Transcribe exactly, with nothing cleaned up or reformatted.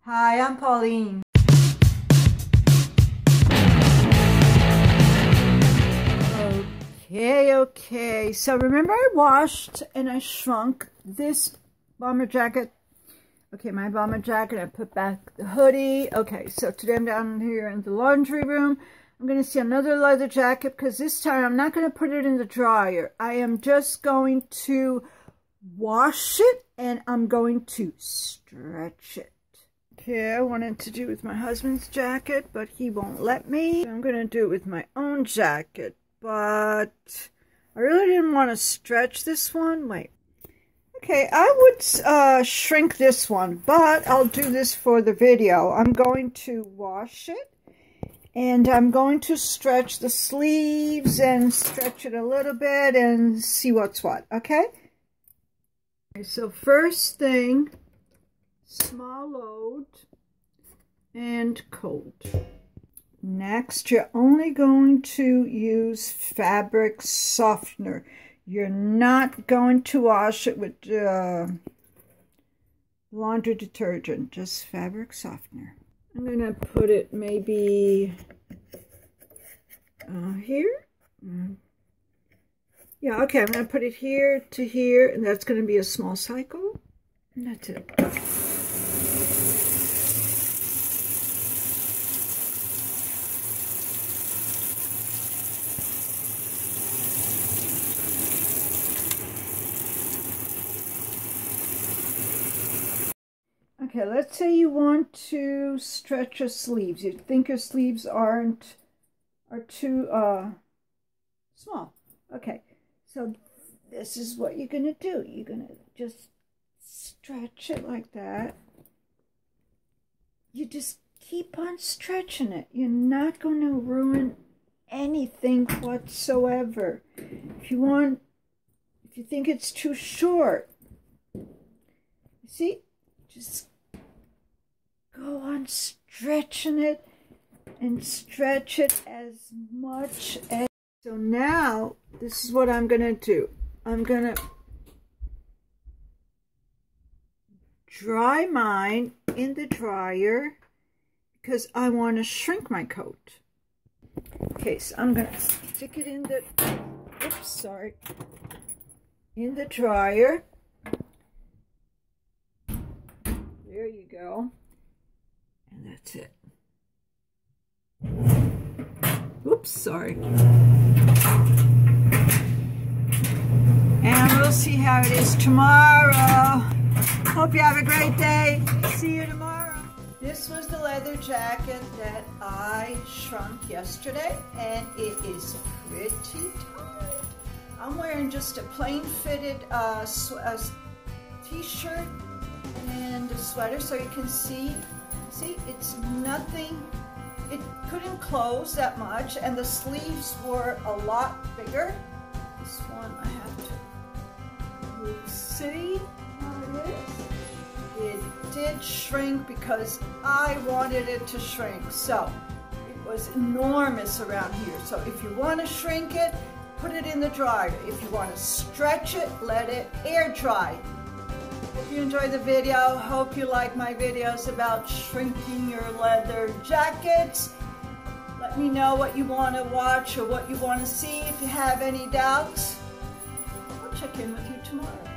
Hi, I'm Pauline. Okay, okay. So remember I washed and I shrunk this bomber jacket. Okay, my bomber jacket. I put back the hoodie. Okay, so today I'm down here in the laundry room. I'm going to see another leather jacket because this time I'm not going to put it in the dryer. I am just going to wash it and I'm going to stretch it. Okay, I wanted to do it with my husband's jacket, but he won't let me. I'm going to do it with my own jacket, but I really didn't want to stretch this one. Wait. Okay, I would uh, shrink this one, but I'll do this for the video. I'm going to wash it. And I'm going to stretch the sleeves and stretch it a little bit and see what's what, okay? Okay, so first thing, small load and cold. Next, you're only going to use fabric softener. You're not going to wash it with uh, laundry detergent, just fabric softener. I'm going to put it maybe uh, here. Yeah, okay, I'm going to put it here to here, and that's going to be a small cycle. And that's it. Okay, let's say you want to stretch your sleeves. You think your sleeves aren't are too uh, small. Okay, so this is what you're gonna do. You're gonna just stretch it like that. You just keep on stretching it. You're not gonna ruin anything whatsoever. If you want, if you think it's too short, see, just go on stretching it and stretch it as much as. So now this is what I'm gonna do. I'm gonna dry mine in the dryer because I want to shrink my coat. Okay, so I'm gonna stick it in the oops sorry in the dryer. There you go. And that's it. Oops, sorry. And we'll see how it is tomorrow. Hope you have a great day. See you tomorrow. This was the leather jacket that I shrunk yesterday, and it is pretty tight. I'm wearing just a plain fitted uh, uh, t-shirt and a sweater, so you can see, see, it's nothing, it couldn't close that much, and the sleeves were a lot bigger. This one I have to, you see how it is? It did shrink because I wanted it to shrink, so it was enormous around here. So if you want to shrink it, put it in the dryer. If you want to stretch it, let it air dry. Hope you enjoyed the video. Hope you like my videos about shrinking your leather jackets. Let me know what you want to watch or what you want to see. If you have any doubts, I'll check in with you tomorrow.